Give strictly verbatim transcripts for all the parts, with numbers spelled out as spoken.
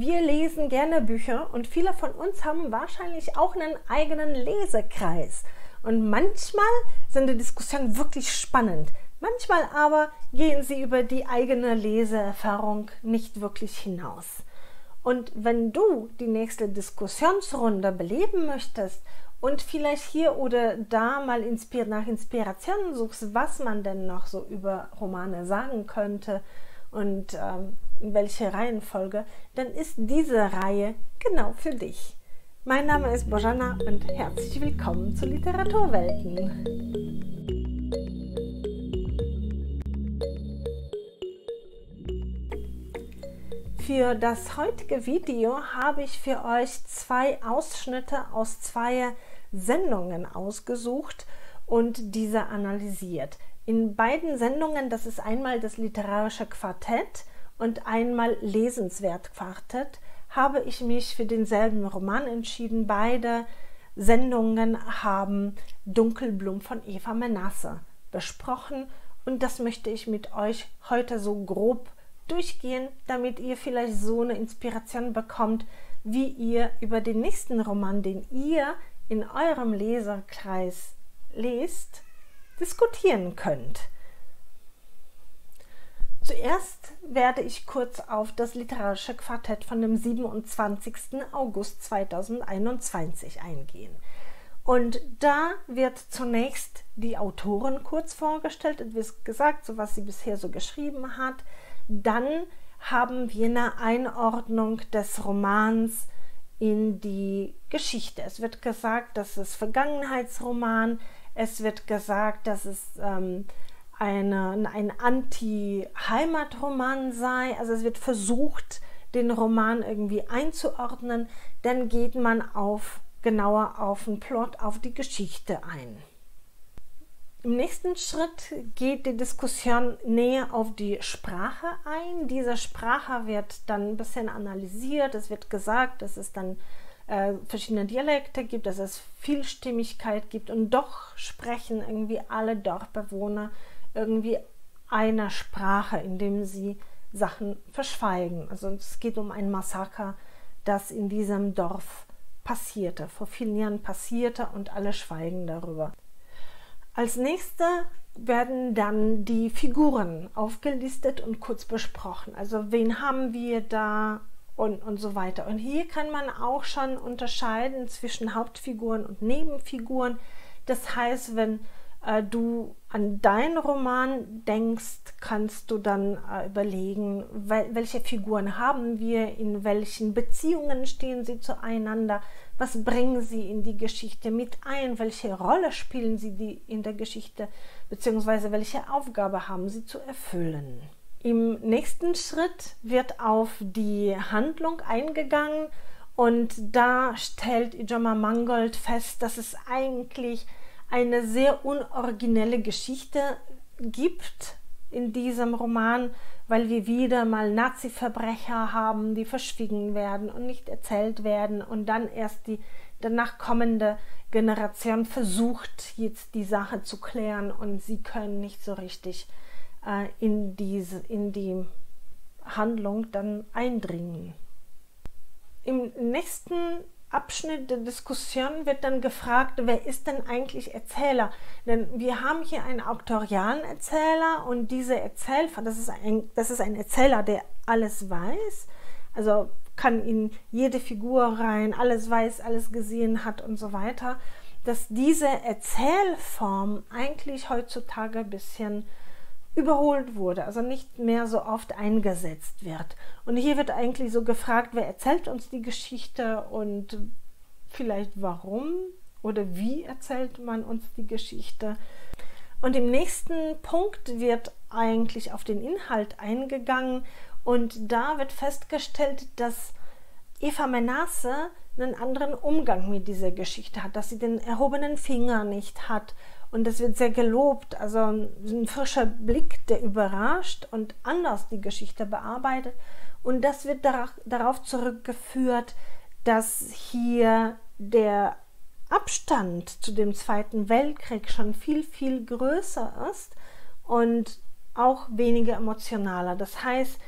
Wir lesen gerne Bücher und viele von uns haben wahrscheinlich auch einen eigenen Lesekreis. Und manchmal sind die Diskussionen wirklich spannend, manchmal aber gehen sie über die eigene Leseerfahrung nicht wirklich hinaus. Und wenn du die nächste Diskussionsrunde beleben möchtest und vielleicht hier oder da mal nach Inspirationen suchst, was man denn noch so über Romane sagen könnte und ähm, in welche Reihenfolge, dann ist diese Reihe genau für dich. Mein Name ist Bozena und herzlich willkommen zu Literaturwelten. Für das heutige Video habe ich für euch zwei Ausschnitte aus zwei Sendungen ausgesucht und diese analysiert. In beiden Sendungen, das ist einmal das Literarische Quartett und einmal Lesenswert Quartett, habe ich mich für denselben Roman entschieden. Beide Sendungen haben Dunkelblum von Eva Menasse besprochen und das möchte ich mit euch heute so grob durchgehen, damit ihr vielleicht so eine Inspiration bekommt, wie ihr über den nächsten Roman, den ihr in eurem Leserkreis lest, diskutieren könnt. Zuerst werde ich kurz auf das Literarische Quartett von dem siebenundzwanzigsten August zweitausendeinundzwanzig eingehen. Und da wird zunächst die Autorin kurz vorgestellt, wie gesagt, so was sie bisher so geschrieben hat. Dann haben wir eine Einordnung des Romans in die Geschichte. Es wird gesagt, das ist Vergangenheitsroman, es wird gesagt, dass es ähm, eine, ein Anti-Heimatroman sei. Also es wird versucht, den Roman irgendwie einzuordnen. Dann geht man auf, genauer auf den Plot, auf die Geschichte ein. Im nächsten Schritt geht die Diskussion näher auf die Sprache ein. Diese Sprache wird dann ein bisschen analysiert. Es wird gesagt, dass es dann äh, verschiedene Dialekte gibt, dass es Vielstimmigkeit gibt und doch sprechen irgendwie alle Dorfbewohner irgendwie einer Sprache, indem sie Sachen verschweigen. Also es geht um ein Massaker, das in diesem Dorf passierte, vor vielen Jahren passierte und alle schweigen darüber. Als nächstes werden dann die Figuren aufgelistet und kurz besprochen. Also wen haben wir da und, und so weiter. Und hier kann man auch schon unterscheiden zwischen Hauptfiguren und Nebenfiguren. Das heißt, wenn äh, du an deinen Roman denkst, kannst du dann äh, überlegen, wel welche Figuren haben wir, in welchen Beziehungen stehen sie zueinander, was bringen sie in die Geschichte mit ein? Welche Rolle spielen sie die in der Geschichte? Beziehungsweise welche Aufgabe haben sie zu erfüllen? Im nächsten Schritt wird auf die Handlung eingegangen und da stellt Ijoma Mangold fest, dass es eigentlich eine sehr unoriginelle Geschichte gibt in diesem Roman, weil wir wieder mal Nazi-Verbrecher haben, die verschwiegen werden und nicht erzählt werden und dann erst die danach kommende Generation versucht, jetzt die Sache zu klären und sie können nicht so richtig äh, in, diese, in die Handlung dann eindringen. Im nächsten Abschnitt der Diskussion wird dann gefragt, wer ist denn eigentlich Erzähler? Denn wir haben hier einen autorialen Erzähler und dieser Erzähler, das ist ein, das ist ein Erzähler, der alles weiß, also kann in jede Figur rein, alles weiß, alles gesehen hat und so weiter, dass diese Erzählform eigentlich heutzutage ein bisschen überholt wurde, also nicht mehr so oft eingesetzt wird. Und hier wird eigentlich so gefragt, wer erzählt uns die Geschichte und vielleicht warum oder wie erzählt man uns die Geschichte. Und im nächsten Punkt wird eigentlich auf den Inhalt eingegangen und da wird festgestellt, dass Eva Menasse einen anderen Umgang mit dieser Geschichte hat, dass sie den erhobenen Finger nicht hat. Und das wird sehr gelobt, also ein frischer Blick, der überrascht und anders die Geschichte bearbeitet. Und das wird darauf zurückgeführt, dass hier der Abstand zu dem Zweiten Weltkrieg schon viel, viel größer ist und auch weniger emotionaler. Das heißt,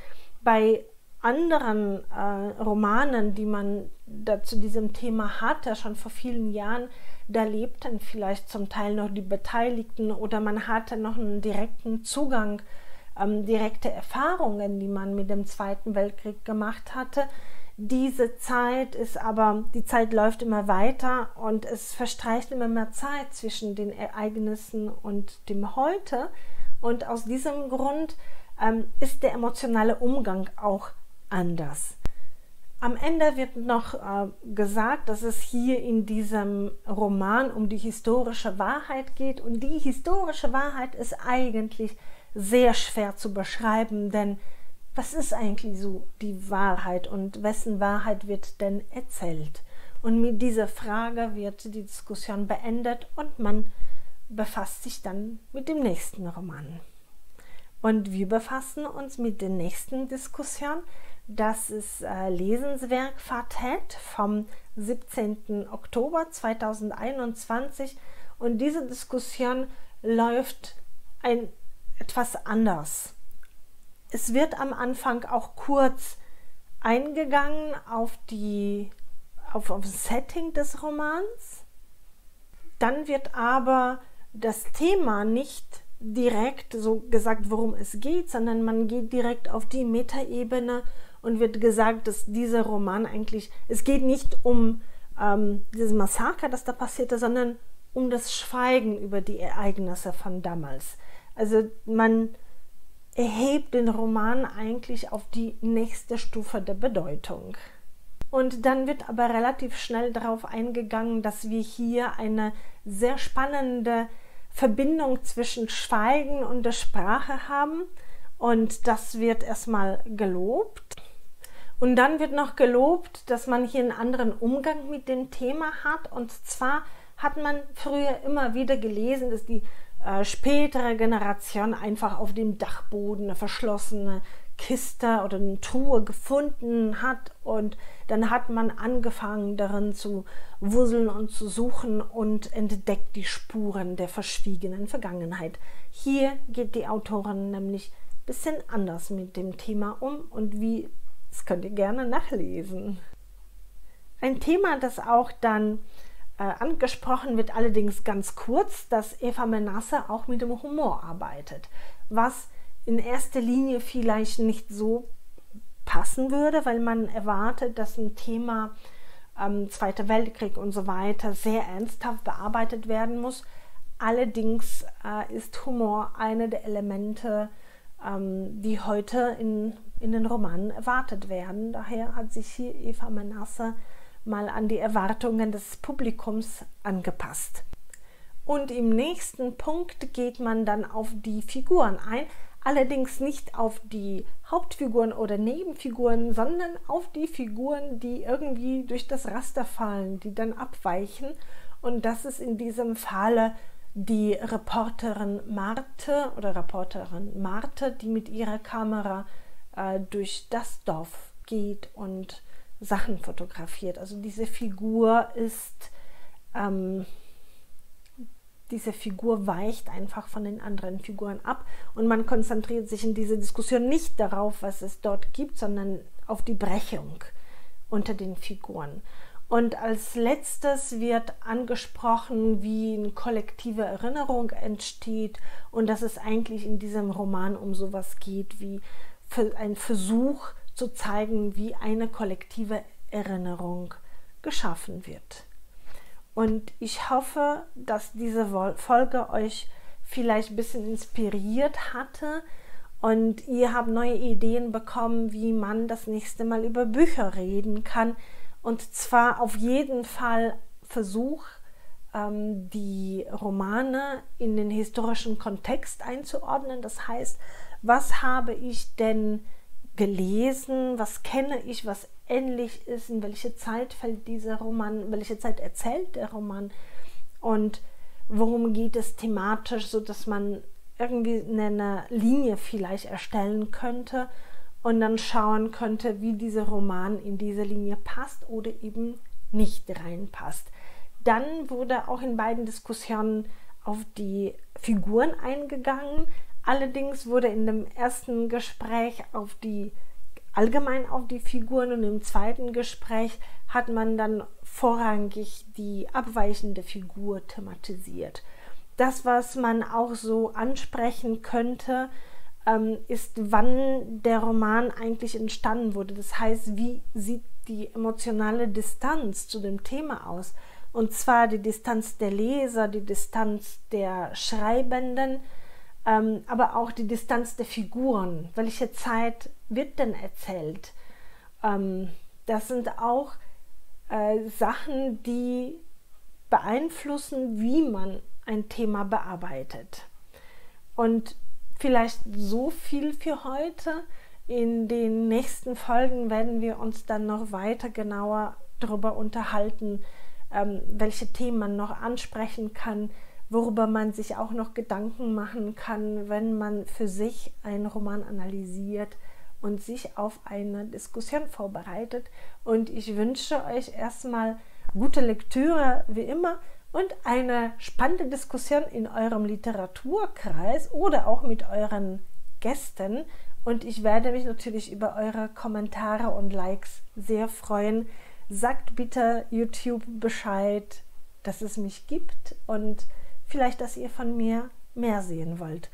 bei anderen äh, Romanen, die man da zu diesem Thema hatte, schon vor vielen Jahren, da lebten vielleicht zum Teil noch die Beteiligten oder man hatte noch einen direkten Zugang, ähm, direkte Erfahrungen, die man mit dem Zweiten Weltkrieg gemacht hatte. Diese Zeit ist aber, die Zeit läuft immer weiter und es verstreicht immer mehr Zeit zwischen den Ereignissen und dem Heute. Und aus diesem Grund ähm, ist der emotionale Umgang auch anders. Am Ende wird noch äh, gesagt, dass es hier in diesem Roman um die historische Wahrheit geht. Und die historische Wahrheit ist eigentlich sehr schwer zu beschreiben, denn was ist eigentlich so die Wahrheit und wessen Wahrheit wird denn erzählt? Und mit dieser Frage wird die Diskussion beendet und man befasst sich dann mit dem nächsten Roman. Und wir befassen uns mit der nächsten Diskussion. Das ist äh, Lesenswert Quartett vom siebzehnten Oktober zweitausendeinundzwanzig. Und diese Diskussion läuft ein, etwas anders. Es wird am Anfang auch kurz eingegangen auf, die, auf, auf das Setting des Romans. Dann wird aber das Thema nicht direkt so gesagt, worum es geht, sondern man geht direkt auf die Metaebene und wird gesagt, dass dieser Roman eigentlich, es geht nicht um ähm, dieses Massaker, das da passierte, sondern um das Schweigen über die Ereignisse von damals. Also man erhebt den Roman eigentlich auf die nächste Stufe der Bedeutung. Und dann wird aber relativ schnell darauf eingegangen, dass wir hier eine sehr spannende Verbindung zwischen Schweigen und der Sprache haben. Und das wird erstmal gelobt. Und dann wird noch gelobt, dass man hier einen anderen Umgang mit dem Thema hat. Und zwar hat man früher immer wieder gelesen, dass die Äh, spätere Generation einfach auf dem Dachboden eine verschlossene Kiste oder eine Truhe gefunden hat und dann hat man angefangen darin zu wuseln und zu suchen und entdeckt die Spuren der verschwiegenen Vergangenheit. Hier geht die Autorin nämlich ein bisschen anders mit dem Thema um und wie, das könnt ihr gerne nachlesen. Ein Thema, das auch dann angesprochen wird, allerdings ganz kurz, dass Eva Menasse auch mit dem Humor arbeitet, was in erster Linie vielleicht nicht so passen würde, weil man erwartet, dass ein Thema ähm, Zweiter Weltkrieg und so weiter sehr ernsthaft bearbeitet werden muss. Allerdings äh, ist Humor eine der Elemente, ähm, die heute in, in den Romanen erwartet werden. Daher hat sich hier Eva Menasse mal an die Erwartungen des Publikums angepasst. Und im nächsten Punkt geht man dann auf die Figuren ein, allerdings nicht auf die Hauptfiguren oder Nebenfiguren, sondern auf die Figuren, die irgendwie durch das Raster fallen, die dann abweichen. Und das ist in diesem Falle die Reporterin Marte oder Reporterin Marte, die mit ihrer Kamera äh, durch das Dorf geht und Sachen fotografiert. Also diese Figur ist, ähm, diese Figur weicht einfach von den anderen Figuren ab und man konzentriert sich in dieser Diskussion nicht darauf, was es dort gibt, sondern auf die Brechung unter den Figuren. Und als letztes wird angesprochen, wie eine kollektive Erinnerung entsteht und dass es eigentlich in diesem Roman um sowas geht wie ein Versuch zu zeigen, wie eine kollektive Erinnerung geschaffen wird. Und ich hoffe, dass diese Folge euch vielleicht ein bisschen inspiriert hatte und ihr habt neue Ideen bekommen, wie man das nächste Mal über Bücher reden kann. Und zwar auf jeden Fall Versuch, die Romane in den historischen Kontext einzuordnen. Das heißt, was habe ich denn gelesen, was kenne ich, was ähnlich ist, in welche Zeit fällt dieser Roman, welche Zeit erzählt der Roman und worum geht es thematisch, sodass man irgendwie eine Linie vielleicht erstellen könnte und dann schauen könnte, wie dieser Roman in diese Linie passt oder eben nicht reinpasst. Dann wurde auch in beiden Diskussionen auf die Figuren eingegangen. Allerdings wurde in dem ersten Gespräch auf die allgemein auf die Figuren, und im zweiten Gespräch hat man dann vorrangig die abweichende Figur thematisiert. Das, was man auch so ansprechen könnte, ist, wann der Roman eigentlich entstanden wurde. Das heißt, wie sieht die emotionale Distanz zu dem Thema aus? Und zwar die Distanz der Leser, die Distanz der Schreibenden, aber auch die Distanz der Figuren. Welche Zeit wird denn erzählt? Das sind auch Sachen, die beeinflussen, wie man ein Thema bearbeitet. Und vielleicht so viel für heute. In den nächsten Folgen werden wir uns dann noch weiter genauer darüber unterhalten, welche Themen man noch ansprechen kann, worüber man sich auch noch Gedanken machen kann, wenn man für sich einen Roman analysiert und sich auf eine Diskussion vorbereitet. Und ich wünsche euch erstmal gute Lektüre, wie immer, und eine spannende Diskussion in eurem Literaturkreis oder auch mit euren Gästen. Und ich werde mich natürlich über eure Kommentare und Likes sehr freuen. Sagt bitte YouTube Bescheid, dass es mich gibt und vielleicht, dass ihr von mir mehr sehen wollt.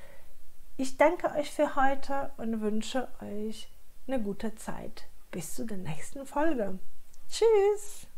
Ich danke euch für heute und wünsche euch eine gute Zeit. Bis zu der nächsten Folge. Tschüss!